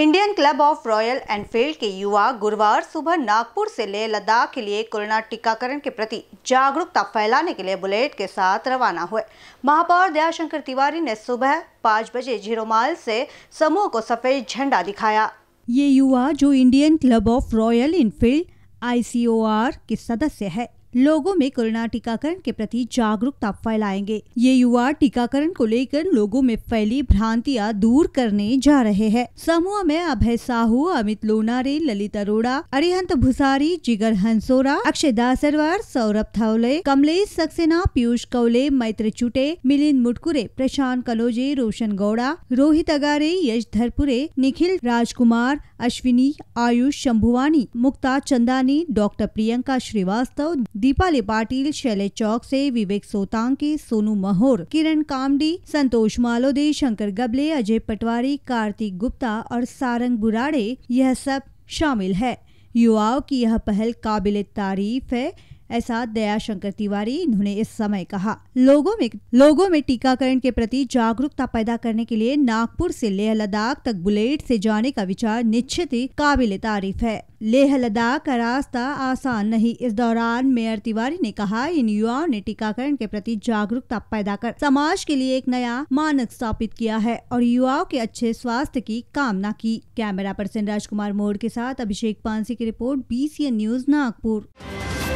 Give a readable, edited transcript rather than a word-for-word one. Indian club of Royal Enfield के युवा गुरुवार सुबह नागपुर से लेह लद्दाख के लिए कोरोना टीकाकरण के प्रति जागरूकता फैलाने के लिए बुलेट के साथ रवाना हुए। महापौर दया शंकर तिवारी ने सुबह 5 बजे जीरो माइल से समूह को सफेद झंडा दिखाया। ये युवा जो Indian club of Royal Enfield ICOR के सदस्य है, लोगों में कोरोना टीकाकरण के प्रति जागरूकता फैलाएंगे। ये युवा टीकाकरण को लेकर लोगों में फैली भ्रांतियां दूर करने जा रहे हैं। समूह में अभय साहू, अमित लोनारे, ललित अरोड़ा, अरिहंत भुसारी, जिगर हंसोरा, अक्षय दासरवार, सौरभ थावले, कमलेश सक्सेना, पीयूष कौले, मैत्री चुटे, मिलिंद मुटकुरे, प्रशांत कलोजे, रोशन गौड़ा, रोहित अगारे, यश धरपुरे, निखिल राजकुमार, अश्विनी, आयुष शंभुवानी, मुक्ता चंदानी, डॉक्टर प्रियंका श्रीवास्तव, दीपाली पाटिल, शैलेश चौक से विवेक सोतांकी, सोनू महोर, किरण कामडी, संतोष मालोदे, शंकर गबले, अजय पटवारी, कार्तिक गुप्ता और सारंग बुराड़े यह सब शामिल है। युवाओं की यह पहल काबिले तारीफ है, ऐसा दया शंकर तिवारी इन्होंने इस समय कहा। लोगों में टीकाकरण के प्रति जागरूकता पैदा करने के लिए नागपुर से लेह लद्दाख तक बुलेट से जाने का विचार निश्चित ही काबिले तारीफ है। लेह लद्दाख का रास्ता आसान नहीं। इस दौरान मेयर तिवारी ने कहा, इन युवाओं ने टीकाकरण के प्रति जागरूकता पैदा कर समाज के लिए एक नया मानक स्थापित किया है और युवाओं के अच्छे स्वास्थ्य की कामना की। कैमरा पर्सन राजकुमार मोड़ के साथ अभिषेक पांसी की रिपोर्ट, INBCN न्यूज नागपुर।